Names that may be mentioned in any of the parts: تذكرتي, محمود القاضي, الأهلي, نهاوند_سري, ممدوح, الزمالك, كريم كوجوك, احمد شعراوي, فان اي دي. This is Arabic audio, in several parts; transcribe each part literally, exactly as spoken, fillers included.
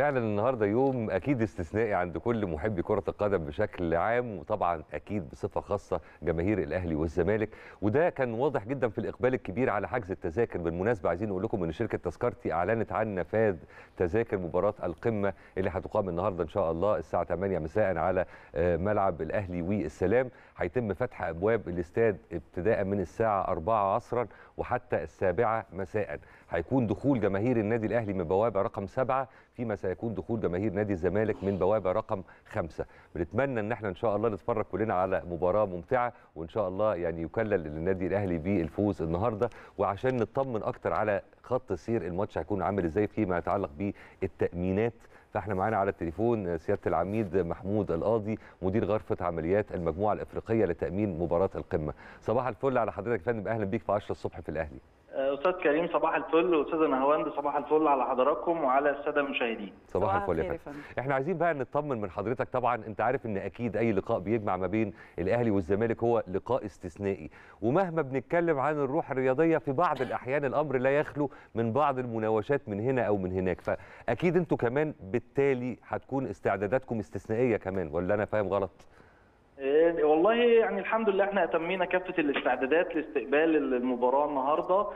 فعلا النهارده يوم اكيد استثنائي عند كل محبي كره القدم بشكل عام، وطبعا اكيد بصفه خاصه جماهير الاهلي والزمالك، وده كان واضح جدا في الاقبال الكبير على حجز التذاكر. بالمناسبه عايزين نقول لكم ان شركه تذكرتي اعلنت عن نفاذ تذاكر مباراه القمه اللي هتقام النهارده ان شاء الله الساعه ثمانية مساء على ملعب الاهلي والسلام. هيتم فتح ابواب الاستاد ابتداء من الساعه أربعة عصرا وحتى السابعة مساء. هيكون دخول جماهير النادي الاهلي من بوابه رقم سبعة، فيما سيكون دخول جماهير نادي الزمالك من بوابه رقم خمسة. بنتمنى ان احنا ان شاء الله نتفرج كلنا على مباراه ممتعه، وان شاء الله يعني يكلل للنادي الاهلي بالفوز النهارده. وعشان نطمن اكتر على خط سير الماتش هيكون عامل ازاي فيما يتعلق بالتامينات، فاحنا معانا على التليفون سياده العميد محمود القاضي مدير غرفه عمليات المجموعه الافريقيه لتامين مباراه القمه. صباح الفل على حضرتك يا فندم، اهلا بيك في عشرة الصبح في الاهلي. استاذ كريم صباح الفل، واستاذ نهاوند صباح الفل على حضراتكم وعلى الساده المشاهدين. صباح الفل يا فندم. احنا عايزين بقى نطمن من حضرتك، طبعا انت عارف ان اكيد اي لقاء بيجمع ما بين الاهلي والزمالك هو لقاء استثنائي، ومهما بنتكلم عن الروح الرياضيه في بعض الاحيان الامر لا يخلو من بعض المناوشات من هنا او من هناك، فاكيد انتوا كمان بالتالي هتكون استعداداتكم استثنائيه كمان، ولا انا فاهم غلط؟ والله يعني الحمد لله احنا اتمينا كافه الاستعدادات لاستقبال المباراه النهارده.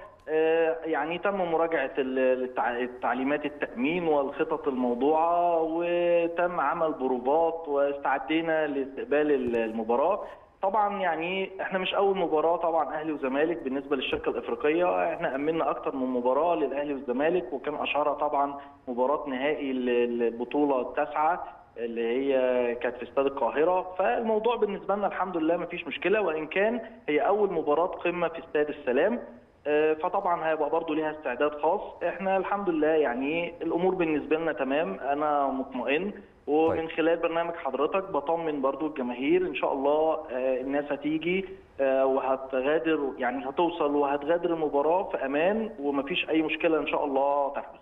يعني تم مراجعه التعليمات التامين والخطط الموضوعه، وتم عمل بروفات واستعدينا لاستقبال المباراه. طبعا يعني احنا مش اول مباراه طبعا اهلي وزمالك بالنسبه للشركه الافريقيه، احنا امنا اكتر من مباراه للاهلي والزمالك، وكان اشهرها طبعا مباراه نهائي البطوله التاسعه اللي هي كانت في استاد القاهرة. فالموضوع بالنسبة لنا الحمد لله مفيش مشكلة، وإن كان هي أول مباراة قمة في استاد السلام، فطبعا هيبقى برضو ليها استعداد خاص. احنا الحمد لله يعني الأمور بالنسبة لنا تمام، أنا مطمئن، ومن خلال برنامج حضرتك بطمن برضو الجماهير إن شاء الله الناس هتيجي وهتغادر، يعني هتوصل وهتغادر المباراة في أمان ومفيش أي مشكلة إن شاء الله تحدث.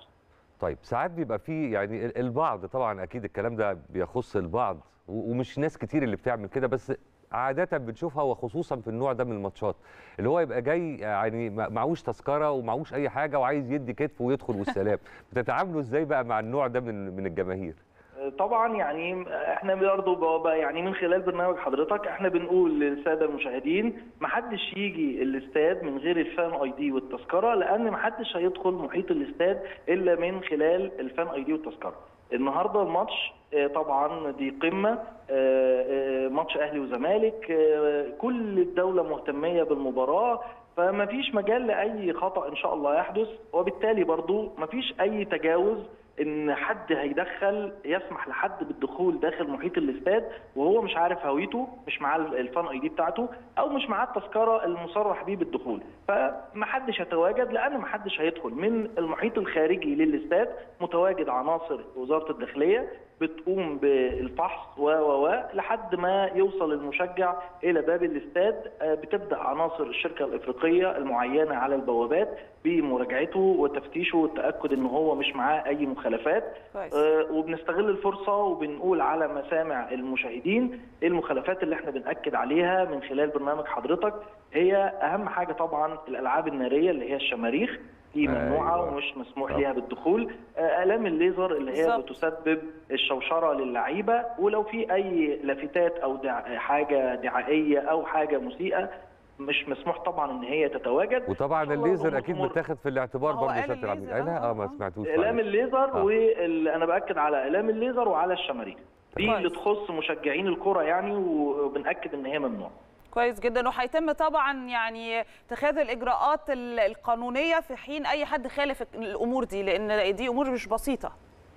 طيب ساعات بيبقى فيه يعني البعض، طبعا اكيد الكلام ده بيخص البعض ومش ناس كتير اللي بتعمل كده، بس عاده بنشوفها وخصوصا في النوع ده من الماتشات، اللي هو يبقى جاي يعني معهوش تذكره ومعهوش اي حاجه وعايز يدي كتف ويدخل والسلام. بتتعاملوا ازاي بقى مع النوع ده من من الجماهير؟ طبعا يعني احنا برضه يعني من خلال برنامج حضرتك احنا بنقول للساده المشاهدين محدش يجي الاستاد من غير الفان اي دي والتذكره، لان محدش هيدخل محيط الاستاد الا من خلال الفان اي دي والتذكره. النهارده الماتش طبعا دي قمه، ماتش اهلي وزمالك، كل الدوله مهتميه بالمباراه، فما فيش مجال لاي خطا ان شاء الله يحدث، وبالتالي برضه ما فيش اي تجاوز ان حد هيدخل يسمح لحد بالدخول داخل محيط الاستاد وهو مش عارف هويته، مش معاه الفان اي دي بتاعته، او مش معاه التذكره المصرح بيه بالدخول. فمحدش هيتواجد، لان محدش هيدخل من المحيط الخارجي للاستاد. متواجد عناصر وزاره الداخليه بتقوم بالفحص و و لحد ما يوصل المشجع الى باب الاستاد، بتبدا عناصر الشركه الافريقيه المعينه على البوابات بمراجعته وتفتيشه والتاكد ان هو مش معاه اي مخالفات. آه وبنستغل الفرصه وبنقول على مسامع المشاهدين المخالفات اللي احنا بنأكد عليها من خلال برنامج حضرتك. هي اهم حاجه طبعا الالعاب الناريه اللي هي الشماريخ دي ممنوعه، أيوة. ومش مسموح ليها بالدخول. آلام الليزر اللي هي بالزبط. بتسبب الشوشره للعيبه، ولو في اي لافتات او دع... حاجه دعائيه او حاجه مسيئه مش مسموح طبعا ان هي تتواجد. وطبعا الليزر اكيد متاخد في الاعتبار برضه يا سياده العميد. لا اه ما سمعتوش. اعلام الليزر آه. وانا باكد على اعلام الليزر وعلى الشماريخ دي اللي تخص مشجعين الكره يعني، وبناكد ان هي ممنوعه. كويس جدا، وهيتم طبعا يعني اتخاذ الاجراءات القانونيه في حين اي حد خالف الامور دي، لان دي امور مش بسيطه.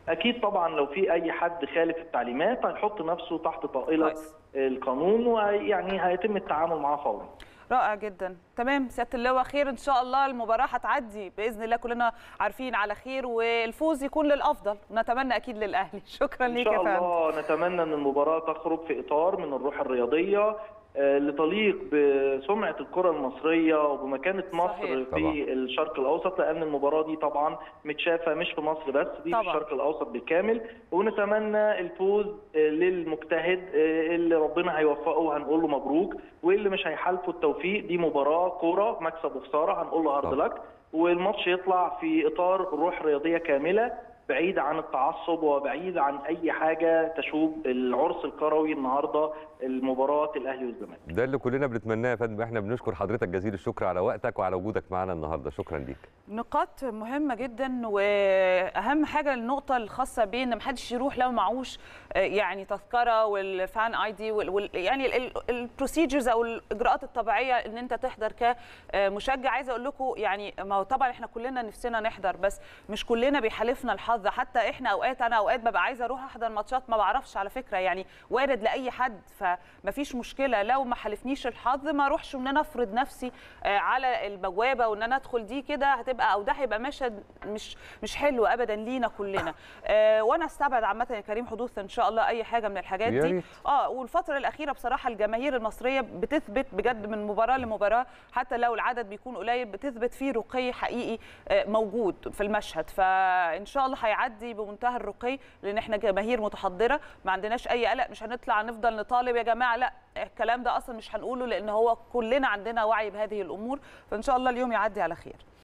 اكيد طبعا لو في اي حد خالف التعليمات هيحط نفسه تحت طائله القانون، ويعني هيتم التعامل معاه فورا. رائع جدا، تمام سيادة اللواء، خير ان شاء الله المباراة هتعدي باذن الله، كلنا عارفين على خير، والفوز يكون للافضل، نتمنى اكيد للاهلي. شكرا ليك يا فندم. ان شاء الله نتمنى ان المباراة تخرج في اطار من الروح الرياضية لتليق بسمعه الكره المصريه وبمكانه مصر في الشرق الاوسط، لان المباراه دي طبعا متشافه مش في مصر بس، دي طبعا في الشرق الاوسط بالكامل. ونتمنى الفوز للمجتهد، اللي ربنا هيوفقه هنقول له مبروك، واللي مش هيحالفه التوفيق. دي مباراه كوره مكسب وخساره، هنقول له هارد لك، والماتش يطلع في اطار روح رياضيه كامله بعيدة عن التعصب وبعيدة عن أي حاجة تشوب العرس الكروي النهاردة المباراة الأهلي والزمالك. ده اللي كلنا بنتمناه يا فندم. احنا بنشكر حضرتك جزيل الشكر على وقتك وعلى وجودك معنا النهاردة، شكرا ليك. نقاط مهمة جدا، وأهم حاجة النقطة الخاصة بأن محدش يروح لو معهوش يعني تذكرة والفان اي دي وال يعني البروسيجرز أو الإجراءات الطبيعية أن أنت تحضر كمشجع. عايزة أقول لكم يعني ما هو طبعا احنا كلنا نفسنا نحضر، بس مش كلنا بيحالفنا الحظ. حتى احنا اوقات انا اوقات ببقى عايزه اروح احضر ماتشات ما بعرفش على فكره، يعني وارد لاي حد، فمفيش مشكله لو ما حالفنيش الحظ ما اروحش وان انا افرض نفسي على البوابه وان انا ادخل دي كده، هتبقى او ده هيبقى مشهد مش مش حلو ابدا لينا كلنا. آه وانا استبعد عامه يا كريم حدوث ان شاء الله اي حاجه من الحاجات دي. اه والفتره الاخيره بصراحه الجماهير المصريه بتثبت بجد من مباراه لمباراه، حتى لو العدد بيكون قليل بتثبت فيه رقي حقيقي موجود في المشهد، فان شاء الله هيعدي بمنتهى الرقي لان احنا جماهير متحضره ما عندناش اي قلق. مش هنطلع نفضل نطالب يا جماعه، لا الكلام ده اصلا مش هنقوله لان هو كلنا عندنا وعي بهذه الامور، فان شاء الله اليوم يعدي على خير.